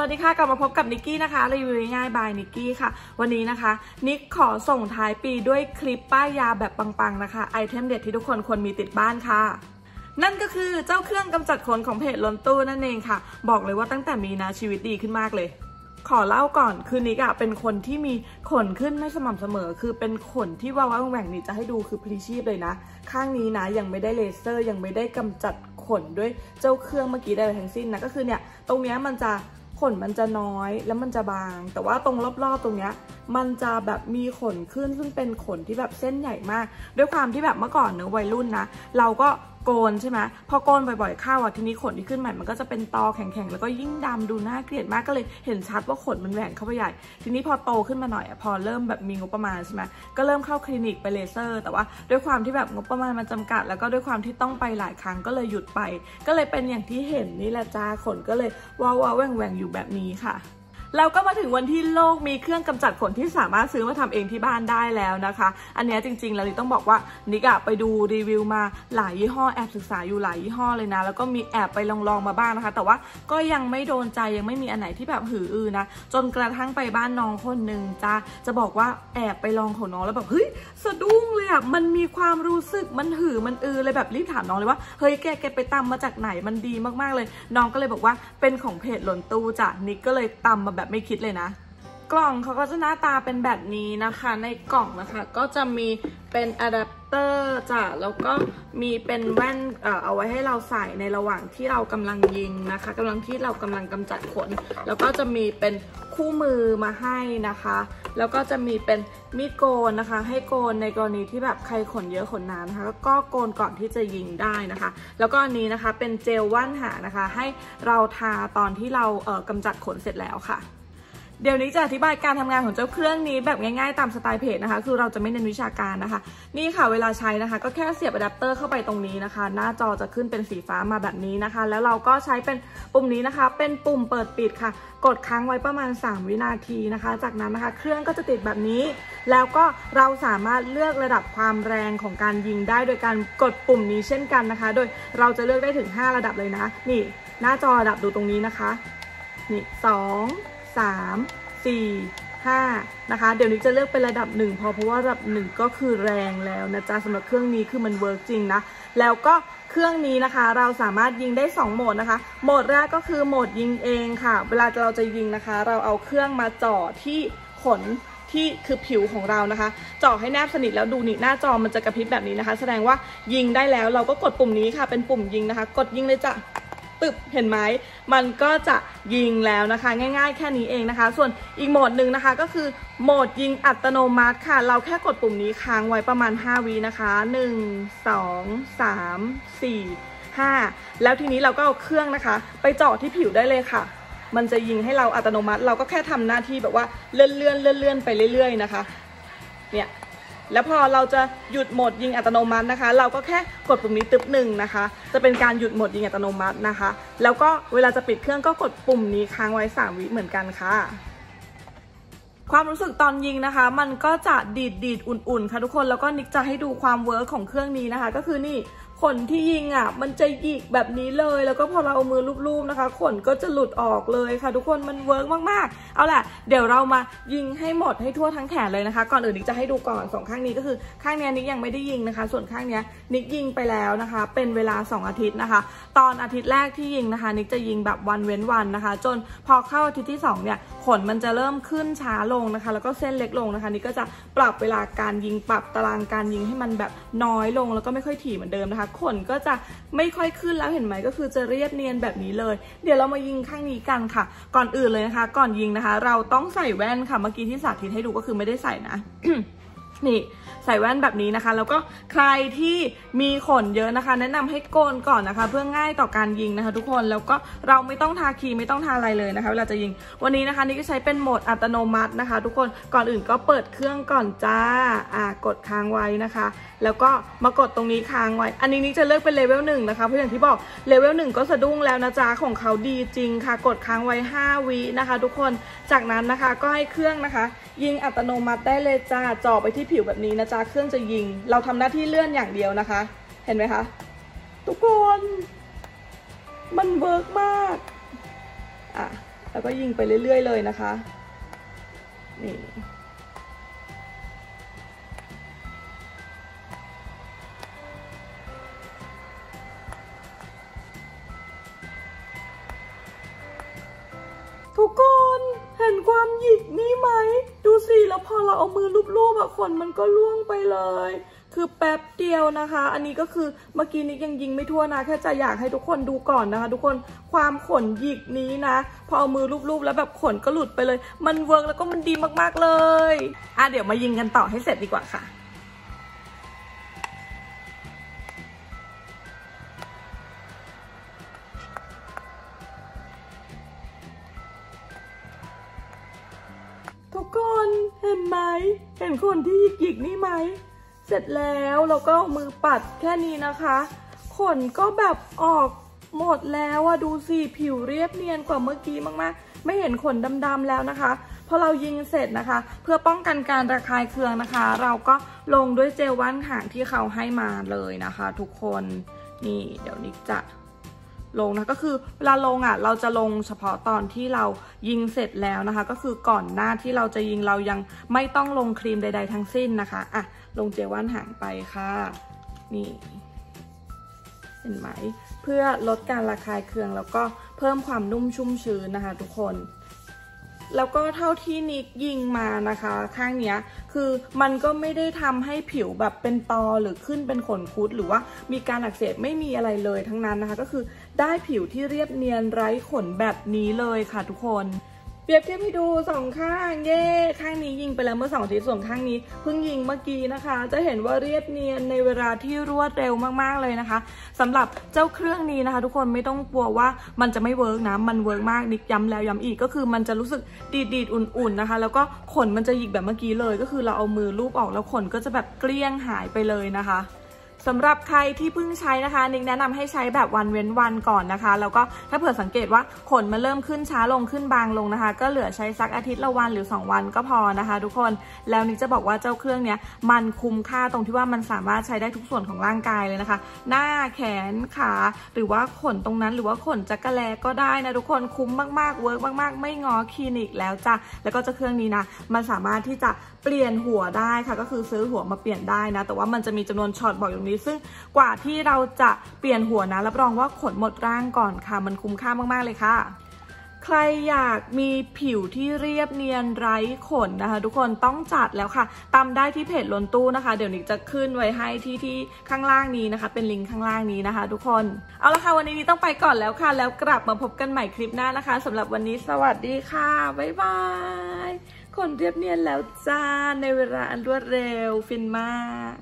สวัสดีค่ะกลับมาพบกับนิกกี้นะคะรีวิวง่ายบายนิกกี้ค่ะวันนี้นะคะนิกขอส่งท้ายปีด้วยคลิปป้ายยาแบบปังๆนะคะไอเทมเด็ดที่ทุกคนควรมีติดบ้านค่ะนั่นก็คือเจ้าเครื่องกำจัดขนของเพจล้นตู้นั่นเองค่ะบอกเลยว่าตั้งแต่มีนะชีวิตดีขึ้นมากเลยขอเล่าก่อนคือนิกอะเป็นคนที่มีขนขึ้นไม่สม่ำเสมอคือเป็นขนที่ว่าแหว่งนี่จะให้ดูคือพลีชีพเลยนะข้างนี้นะยังไม่ได้เลเซอร์ยังไม่ได้กำจัดขนด้วยเจ้าเครื่องเมื่อกี้ได้เลยทั้งสิ้นนะก็คือเนี่ยตรงเนี้ยมันจะขนมันจะน้อยแล้วมันจะบางแต่ว่าตรงรอบๆตรงเนี้ยมันจะแบบมีขนขึ้นซึ่งเป็นขนที่แบบเส้นใหญ่มากด้วยความที่แบบเมื่อก่อนเนอะวัยรุ่นนะเราก็โกนใช่ไหมพอโกนบ่อยๆเข้าอ่ะทีนี้ขนที่ขึ้นใหม่มันก็จะเป็นตอแข็งๆแล้วก็ยิ่งดำดูน่าเกลียดมากก็เลยเห็นชัดว่าขนมันแหว่งเข้าไปใหญ่ทีนี้พอโตขึ้นมาหน่อยพอเริ่มแบบมีงบประมาณใช่ไหมก็เริ่มเข้าคลินิกไปเลเซอร์แต่ว่าด้วยความที่แบบงบประมาณมันจำกัดแล้วก็ด้วยความที่ต้องไปหลายครั้งก็เลยหยุดไปก็เลยเป็นอย่างที่เห็นนี่แหละจ้าขนก็เลยว้าวๆแหว่งๆอยู่แบบนี้ค่ะเราก็มาถึงวันที่โลกมีเครื่องกำจัดขนที่สามารถซื้อมาทำเองที่บ้านได้แล้วนะคะอันนี้จริงๆแล้วนิกต้องบอกว่านิกอะไปดูรีวิวมาหลายยี่ห้อแอบศึกษาอยู่หลายยี่ห้อเลยนะแล้วก็มีแอบไปลองมาบ้างนะคะแต่ว่าก็ยังไม่โดนใจยังไม่มีอันไหนที่แบบหืออือนะจนกระทั่งไปบ้านน้องคนหนึ่งจะบอกว่าแอบไปลองของน้องแล้วแบบเฮ้ยสะดุ้งเลยอะมันมีความรู้สึกมันหือมันอือเลยแบบรีบถามน้องเลยว่าเฮ้ยแกไปตำมาจากไหนมันดีมากๆเลยน้องก็เลยบอกว่าเป็นของเพจหล่นตู้จ้ะนิกก็เลยตำมาแบบไม่คิดเลยนะกล่องเขาก็จะหน้าตาเป็นแบบนี้นะคะในกล่องนะคะก็จะมีเป็นอะแดปเตอร์จ้ะแล้วก็มีเป็นแว่นเอาไว้ให้เราใส่ในระหว่างที่เรากำลังยิงนะคะกำลังที่เรากำลังกำจัดขนแล้วก็จะมีเป็นคู่มือมาให้นะคะแล้วก็จะมีเป็นมีดโกนนะคะให้โกนในกรณีที่แบบใครขนเยอะขนนานนะคะก็โกนก่อนที่จะยิงได้นะคะแล้วก็อันนี้นะคะเป็นเจลว่านหานะคะให้เราทาตอนที่เรากำจัดขนเสร็จแล้วค่ะเดี๋ยวนี้จะอธิบายการทำงานของเจ้าเครื่องนี้แบบง่ายๆตามสไตล์เพจนะคะคือเราจะไม่เน้นวิชาการนะคะนี่ค่ะเวลาใช้นะคะก็แค่เสียบอะแดปเตอร์เข้าไปตรงนี้นะคะหน้าจอจะขึ้นเป็นสีฟ้ามาแบบนี้นะคะแล้วเราก็ใช้เป็นปุ่มนี้นะคะเป็นปุ่มเปิดปิดค่ะกดค้างไว้ประมาณ3วินาทีนะคะจากนั้นนะคะเครื่องก็จะติดแบบนี้แล้วก็เราสามารถเลือกระดับความแรงของการยิงได้โดยการกดปุ่มนี้เช่นกันนะคะโดยเราจะเลือกได้ถึง5ระดับเลยนะนี่หน้าจอระดับดูตรงนี้นะคะนี่2 3 4 5นะคะเดี๋ยวนี้จะเลือกเป็นระดับ1เพราะว่าระดับ1ก็คือแรงแล้วนะจ๊ะสำหรับเครื่องนี้คือมันเวิร์กจริงนะแล้วก็เครื่องนี้นะคะเราสามารถยิงได้2โหมดนะคะโหมดแรกก็คือโหมดยิงเองค่ะเวลาเราจะยิงนะคะเราเอาเครื่องมาจ่อที่ขนที่คือผิวของเรานะคะจ่อให้แนบสนิทแล้วดูนี่หน้าจอมันจะกระพริบแบบนี้นะคะแสดงว่ายิงได้แล้วเราก็กดปุ่มนี้ค่ะเป็นปุ่มยิงนะคะกดยิงเลยจ้ะตึบเห็นไหมมันก็จะยิงแล้วนะคะง่ายๆแค่นี้เองนะคะส่วนอีกโหมดหนึ่งนะคะก็คือโหมดยิงอัตโนมัติค่ะเราแค่กดปุ่มนี้ค้างไว้ประมาณ5วินะคะ1 2 3 4 5แล้วทีนี้เราก็เอาเครื่องนะคะไปเจาะที่ผิวได้เลยค่ะมันจะยิงให้เราอัตโนมัติเราก็แค่ทำหน้าที่แบบว่าเลื่อนไปเรื่อยๆนะคะเนี่ยแล้วพอเราจะหยุดโหมดยิงอัตโนมัตินะคะเราก็แค่กดปุ่มนี้ตึ๊บหนึ่งนะคะจะเป็นการหยุดโหมดยิงอัตโนมัตินะคะแล้วก็เวลาจะปิดเครื่องก็กดปุ่มนี้ค้างไว้3 วิเหมือนกันค่ะความรู้สึกตอนยิงนะคะมันก็จะดีดอุ่นๆค่ะทุกคนแล้วก็นิกจะให้ดูความเวิร์คของเครื่องนี้นะคะก็คือนี่ขนที่ยิงอ่ะมันจะหยิกแบบนี้เลยแล้วก็พอเราเอามือลูบๆนะคะขนก็จะหลุดออกเลยค่ะทุกคนมันเวิร์กมากๆเอาล่ะเดี๋ยวเรามายิงให้หมดให้ทั่วทั้งแขนเลยนะคะก่อนอื่นนิกจะให้ดูก่อน2ข้างนี้ก็คือข้างนี้นิกยังไม่ได้ยิงนะคะส่วนข้างนี้นิกยิงไปแล้วนะคะเป็นเวลา2 อาทิตย์นะคะตอนอาทิตย์แรกที่ยิงนะคะนิกจะยิงแบบวันเว้นวันนะคะจนพอเข้าอาทิตย์ที่2เนี่ยขนมันจะเริ่มขึ้นช้าลงนะคะแล้วก็เส้นเล็กลงนะคะนิกก็จะปรับเวลาการยิงปรับตารางการยิงให้มันแบบน้อยลงแล้วก็ไม่ค่อยถี่เหมือนเดิมนะคะขนก็จะไม่ค่อยขึ้นแล้วเห็นไหมก็คือจะเรียบเนียนแบบนี้เลยเดี๋ยวเรามายิงข้างนี้กันค่ะก่อนอื่นเลยนะคะก่อนยิงนะคะเราต้องใส่แว่นค่ะเมื่อกี้ที่สาธิตให้ดูก็คือไม่ได้ใส่นะ นี่ใส่แว่นแบบนี้นะคะแล้วก็ใครที่มีขนเยอะนะคะแนะนำให้โกนก่อนนะคะเพื่อง่ายต่อการยิงนะคะทุกคนแล้วก็เราไม่ต้องทาครีมไม่ต้องทาอะไรเลยนะคะเวลาจะยิงวันนี้นะคะนี่ก็ใช้เป็นโหมดอัตโนมัตินะคะทุกคนก่อนอื่นก็เปิดเครื่องก่อนจ้ากดค้างไว้นะคะแล้วก็มากดตรงนี้ค้างไว้อันนี้นี่จะเลือกเป็นเลเวล1นะคะเพราะอย่างที่บอกเลเวล1ก็สะดุ้งแล้วนะจ้าของเขาดีจริงค่ะกดค้างไว้5 วินะคะทุกคนจากนั้นนะคะก็ให้เครื่องนะคะยิงอัตโนมัติได้เลยจ้าจ่อไปที่ผิวแบบนี้นะจ๊ะเครื่องจะยิงเราทำหน้าที่เลื่อนอย่างเดียวนะคะเห็นไหมคะทุกคนมันเวิร์กมาก แล้วก็ยิงไปเรื่อยๆเลยนะคะนี่ทุกคนเห็นความหยิกนี่ไหมดูสิแล้วพอเราเอามือลูบๆแบบขนมันก็ล่วงไปเลยคือแป๊บเดียวนะคะอันนี้ก็คือเมื่อกี้นี้ยังยิงไม่ทั่วนะแค่จะอยากให้ทุกคนดูก่อนนะคะทุกคนความขนหยิกนี้นะพอเอามือลูบๆแล้วแบบขนก็หลุดไปเลยมันเวิร์กแล้วก็มันดีมากๆเลยอ่ะเดี๋ยวมายิงกันต่อให้เสร็จดีกว่าค่ะทุกคนเห็นไหมเห็นคนที่หยิกนี่ไหมเสร็จแล้วเราก็มือปัดแค่นี้นะคะขนก็แบบออกหมดแล้วอะดูสิผิวเรียบเนียนกว่าเมื่อกี้มากๆไม่เห็นขนดำๆแล้วนะคะพอเรายิงเสร็จนะคะเพื่อป้องกันการระคายเคืองนะคะเราก็ลงด้วยเจลว่านหางที่เขาให้มาเลยนะคะทุกคนนี่เดี๋ยวนิกจะลงนะก็คือเวลาลงอ่ะเราจะลงเฉพาะตอนที่เรายิงเสร็จแล้วนะคะก็คือก่อนหน้าที่เราจะยิงเรายังไม่ต้องลงครีมใดๆทั้งสิ้นนะคะอ่ะลงเจลว่านหางไปค่ะนี่เห็นไหมเพื่อลดการระคายเคืองแล้วก็เพิ่มความนุ่มชุ่มชื้นนะคะทุกคนแล้วก็เท่าที่นิกยิงมานะคะข้างเนี้ยคือมันก็ไม่ได้ทำให้ผิวแบบเป็นตอหรือขึ้นเป็นขนคุดหรือว่ามีการอักเสบไม่มีอะไรเลยทั้งนั้นนะคะก็คือได้ผิวที่เรียบเนียนไร้ขนแบบนี้เลยค่ะทุกคนเปรียบเทียบให้ดู2ข้างเย้ข้างนี้ยิงไปแล้วเมื่อ2อาทิตย์ส่วนข้างนี้เพิ่งยิงเมื่อกี้นะคะจะเห็นว่าเรียบเนียนในเวลาที่รวดเร็วมากๆเลยนะคะสำหรับเจ้าเครื่องนี้นะคะทุกคนไม่ต้องกลัวว่ามันจะไม่เวิร์กนะมันเวิร์กมากนิกย้ำแล้วย้ำอีกก็คือมันจะรู้สึกดีดอุ่นๆนะคะแล้วก็ขนมันจะหยิกแบบเมื่อกี้เลยก็คือเราเอามือลูบออกแล้วขนก็จะแบบเกลี้ยงหายไปเลยนะคะสำหรับใครที่เพิ่งใช้นะคะนิกแนะนำให้ใช้แบบวันเว้นวันก่อนนะคะแล้วก็ถ้าเผื่อสังเกตว่าขนมันเริ่มขึ้นช้าลงขึ้นบางลงนะคะก็เหลือใช้สักอาทิตย์ละวันหรือ2วันก็พอนะคะทุกคนแล้วนิกจะบอกว่าเจ้าเครื่องเนี้ยมันคุ้มค่าตรงที่ว่ามันสามารถใช้ได้ทุกส่วนของร่างกายเลยนะคะหน้าแขนขาหรือว่าขนตรงนั้นหรือว่าขนจักระแลก็ได้นะทุกคนคุ้มมากๆเวิร์กมากๆไม่งอคลินิกแล้วจ้ะแล้วก็เจ้าเครื่องนี้นะมันสามารถที่จะเปลี่ยนหัวได้ค่ะก็คือซื้อหัวมาเปลี่ยนได้นะแต่ว่ามันจะมีจำนวนช็อตบอกอยู่ซึ่งกว่าที่เราจะเปลี่ยนหัวนะรับรองว่าขนหมดร่างก่อนค่ะมันคุ้มค่ามากๆเลยค่ะใครอยากมีผิวที่เรียบเนียนไร้ขนนะคะทุกคนต้องจัดแล้วค่ะตามได้ที่เพจล้นตู้นะคะเดี๋ยวนิกจะขึ้นไว้ให้ที่ข้างล่างนี้นะคะเป็นลิงก์ข้างล่างนี้นะคะทุกคนเอาละค่ะวันนี้นิกต้องไปก่อนแล้วค่ะแล้วกลับมาพบกันใหม่คลิปหน้านะคะสำหรับวันนี้สวัสดีค่ะบ๊ายบายขนเรียบเนียนแล้วจ้าในเวลาอันรวดเร็วฟินมาก